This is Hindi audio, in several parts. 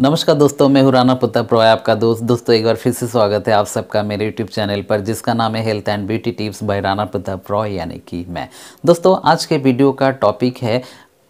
नमस्कार दोस्तों, मैं हूं राणा प्रताप रॉय, आपका दोस्त। दोस्तों एक बार फिर से स्वागत है आप सबका मेरे यूट्यूब चैनल पर, जिसका नाम है health and beauty tips by Rana Pratap Roy, यानी कि मैं। दोस्तों आज के वीडियो का टॉपिक है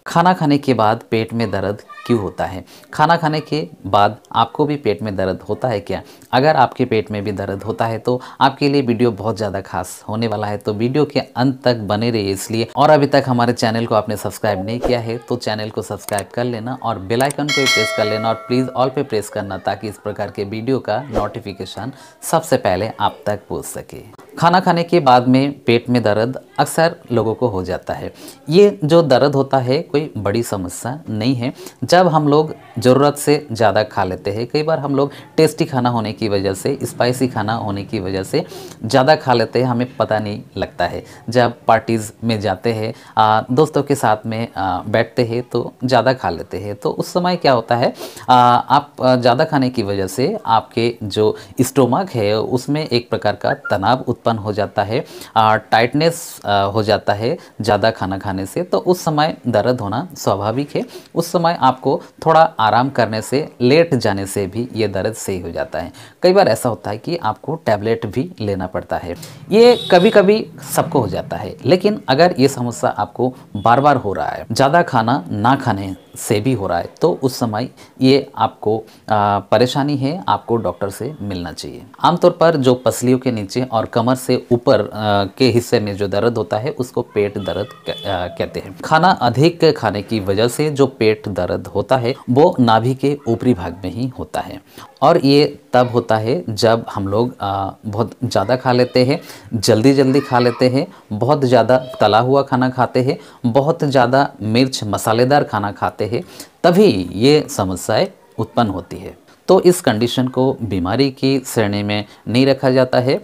खाना खाने के बाद पेट में दर्द क्यों होता है। खाना खाने के बाद आपको भी पेट में दर्द होता है क्या? अगर आपके पेट में भी दर्द होता है तो आपके लिए वीडियो बहुत ज़्यादा खास होने वाला है, तो वीडियो के अंत तक बने रहिए इसलिए। और अभी तक हमारे चैनल को आपने सब्सक्राइब नहीं किया है तो चैनल को सब्सक्राइब कर लेना और बेल आइकन को भी प्रेस कर लेना, और प्लीज़ ऑल पे प्रेस करना ताकि इस प्रकार के वीडियो का नोटिफिकेशन सबसे पहले आप तक पहुँच सके। खाना खाने के बाद में पेट में दर्द अक्सर लोगों को हो जाता है। ये जो दर्द होता है कोई बड़ी समस्या नहीं है। जब हम लोग ज़रूरत से ज़्यादा खा लेते हैं, कई बार हम लोग टेस्टी खाना होने की वजह से, स्पाइसी खाना होने की वजह से ज़्यादा खा लेते हैं, हमें पता नहीं लगता है। जब पार्टीज़ में जाते हैं, दोस्तों के साथ में बैठते हैं तो ज़्यादा खा लेते हैं, तो उस समय क्या होता है, आप ज़्यादा खाने की वजह से आपके जो स्टोमक है उसमें एक प्रकार का तनाव उत्पन्न हो जाता है, टाइटनेस हो जाता है ज़्यादा खाना खाने से। तो उस समय दर्द होना स्वाभाविक है। उस समय आपको थोड़ा आराम करने से, लेट जाने से भी ये दर्द सही हो जाता है। कई बार ऐसा होता है कि आपको टैबलेट भी लेना पड़ता है। ये कभी कभी सबको हो जाता है, लेकिन अगर ये समस्या आपको बार बार हो रहा है, ज़्यादा खाना ना खाने से भी हो रहा है, तो उस समय ये आपको परेशानी है, आपको डॉक्टर से मिलना चाहिए। आमतौर पर जो पसलियों के नीचे और कमर से ऊपर के हिस्से में जो दर्द होता है उसको पेट दर्द कहते हैं। खाना अधिक खाने की वजह से जो पेट दर्द होता है वो नाभि के ऊपरी भाग में ही होता है, और ये तब होता है जब हम लोग बहुत ज़्यादा खा लेते हैं, जल्दी जल्दी खा लेते हैं, बहुत ज़्यादा तला हुआ खाना खाते हैं, बहुत ज़्यादा मिर्च मसालेदार खाना खाते हैं, तभी ये समस्याएं उत्पन्न होती है। तो इस कंडीशन को बीमारी की श्रेणी में नहीं रखा जाता है।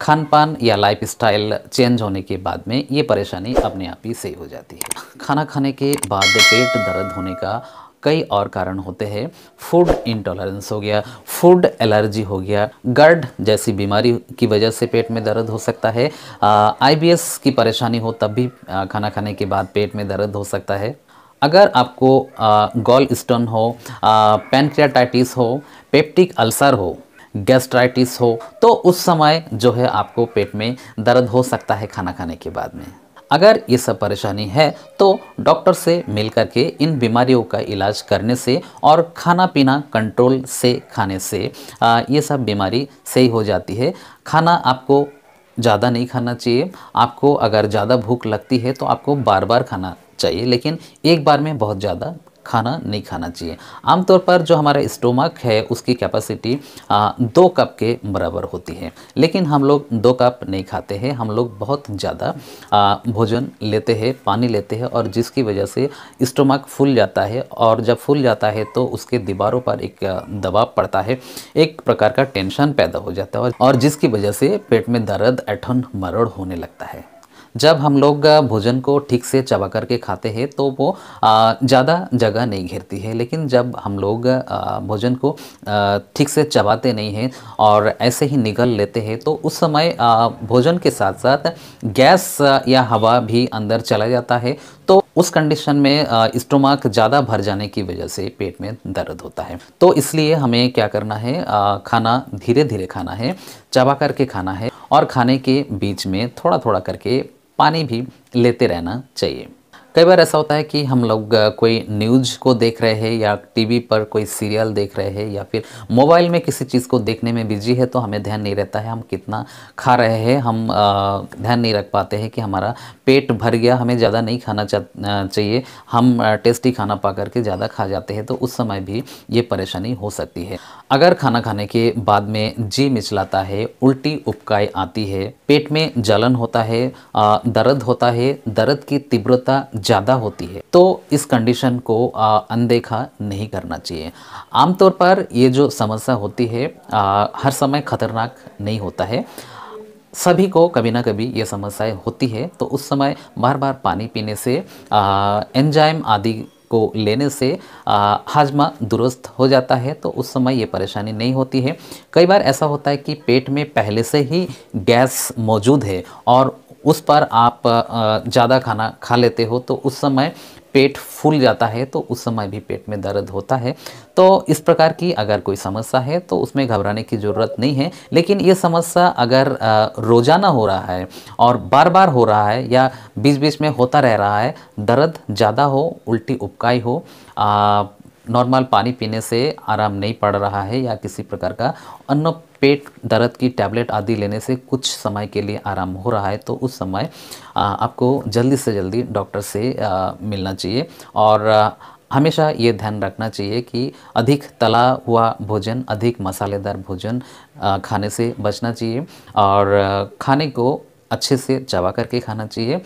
खान पान या लाइफस्टाइल चेंज होने के बाद में ये परेशानी अपने आप ही सही हो जाती है। खाना खाने के बाद पेट दर्द होने का कई और कारण होते हैं। फूड इंटॉलरेंस हो गया, फूड एलर्जी हो गया, गर्ड जैसी बीमारी की वजह से पेट में दर्द हो सकता है, IBS की परेशानी हो तब भी खाना खाने के बाद पेट में दर्द हो सकता है। अगर आपको गोल स्टोन हो, पैंक्रियाटाइटिस हो, पेप्टिक अल्सर हो, गैस्ट्राइटिस हो, तो उस समय जो है आपको पेट में दर्द हो सकता है खाना खाने के बाद में। अगर ये सब परेशानी है तो डॉक्टर से मिल करके इन बीमारियों का इलाज करने से और खाना पीना कंट्रोल से खाने से ये सब बीमारी सही हो जाती है। खाना आपको ज़्यादा नहीं खाना चाहिए। आपको अगर ज़्यादा भूख लगती है तो आपको बार बार खाना चाहिए, लेकिन एक बार में बहुत ज़्यादा खाना नहीं खाना चाहिए। आमतौर पर जो हमारा स्टोमक है उसकी कैपेसिटी 2 कप के बराबर होती है, लेकिन हम लोग 2 कप नहीं खाते हैं। हम लोग बहुत ज़्यादा भोजन लेते हैं, पानी लेते हैं, और जिसकी वजह से स्टोमक फूल जाता है, और जब फूल जाता है तो उसके दीवारों पर एक दबाव पड़ता है, एक प्रकार का टेंशन पैदा हो जाता है, और जिसकी वजह से पेट में दर्द, ऐंठन, मरोड़ होने लगता है। जब हम लोग भोजन को ठीक से चबा करके खाते हैं तो वो ज़्यादा जगह नहीं घेरती है, लेकिन जब हम लोग भोजन को ठीक से चबाते नहीं हैं और ऐसे ही निगल लेते हैं तो उस समय भोजन के साथ साथ गैस या हवा भी अंदर चला जाता है, तो उस कंडीशन में स्टोमक ज़्यादा भर जाने की वजह से पेट में दर्द होता है। तो इसलिए हमें क्या करना है, खाना धीरे धीरे खाना है, चबा करके खाना है, और खाने के बीच में थोड़ा थोड़ा करके पानी भी लेते रहना चाहिए। कई बार ऐसा होता है कि हम लोग कोई न्यूज़ को देख रहे हैं या टीवी पर कोई सीरियल देख रहे हैं या फिर मोबाइल में किसी चीज़ को देखने में बिजी है, तो हमें ध्यान नहीं रहता है हम कितना खा रहे हैं। हम ध्यान नहीं रख पाते हैं कि हमारा पेट भर गया, हमें ज़्यादा नहीं खाना चाहिए, हम टेस्टी खाना पा करके ज़्यादा खा जाते हैं, तो उस समय भी ये परेशानी हो सकती है। अगर खाना खाने के बाद में जी मिचलाता है, उल्टी उपकाई आती है, पेट में जलन होता है, दर्द होता है, दर्द की तीव्रता ज़्यादा होती है, तो इस कंडीशन को अनदेखा नहीं करना चाहिए। आमतौर पर ये जो समस्या होती है हर समय खतरनाक नहीं होता है, सभी को कभी ना कभी ये समस्याएं होती है। तो उस समय बार बार पानी पीने से, एंजाइम आदि को लेने से हाजमा दुरुस्त हो जाता है, तो उस समय ये परेशानी नहीं होती है। कई बार ऐसा होता है कि पेट में पहले से ही गैस मौजूद है और उस पर आप ज़्यादा खाना खा लेते हो, तो उस समय पेट फूल जाता है तो उस समय भी पेट में दर्द होता है। तो इस प्रकार की अगर कोई समस्या है तो उसमें घबराने की ज़रूरत नहीं है। लेकिन ये समस्या अगर रोज़ाना हो रहा है और बार बार हो रहा है या बीच बीच में होता रह रहा है, दर्द ज़्यादा हो, उल्टी उपकाई हो, नॉर्मल पानी पीने से आराम नहीं पड़ रहा है या किसी प्रकार का अन्य पेट दर्द की टैबलेट आदि लेने से कुछ समय के लिए आराम हो रहा है, तो उस समय आपको जल्दी से जल्दी डॉक्टर से मिलना चाहिए। और हमेशा ये ध्यान रखना चाहिए कि अधिक तला हुआ भोजन, अधिक मसालेदार भोजन खाने से बचना चाहिए और खाने को अच्छे से चबा करके खाना चाहिए।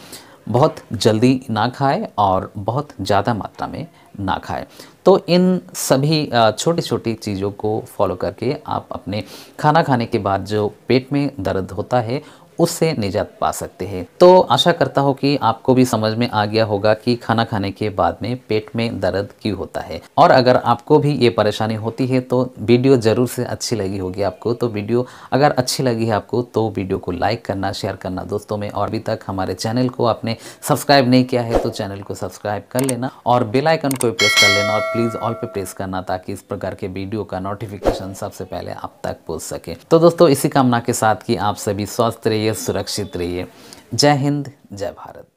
बहुत जल्दी ना खाए और बहुत ज़्यादा मात्रा में ना खाए। तो इन सभी छोटी छोटी चीज़ों को फॉलो करके आप अपने खाना खाने के बाद जो पेट में दर्द होता है उससे निजात पा सकते हैं। तो आशा करता हूँ कि आपको भी समझ में आ गया होगा कि खाना खाने के बाद में पेट में दर्द क्यों होता है। और अगर आपको भी ये परेशानी होती है तो वीडियो ज़रूर से अच्छी लगी होगी आपको। तो वीडियो अगर अच्छी लगी है आपको तो वीडियो को लाइक करना, शेयर करना दोस्तों में। और अभी तक हमारे चैनल को आपने सब्सक्राइब नहीं किया है तो चैनल को सब्सक्राइब कर लेना और बेल आइकन को भी प्रेस कर लेना और प्लीज़ ऑल पे प्रेस करना ताकि इस प्रकार के वीडियो का नोटिफिकेशन सबसे पहले आप तक पहुँच सके। तो दोस्तों इसी कामना के साथ कि आप सभी स्वस्थ रहिए, सुरक्षित रहिए। जय हिंद, जय भारत।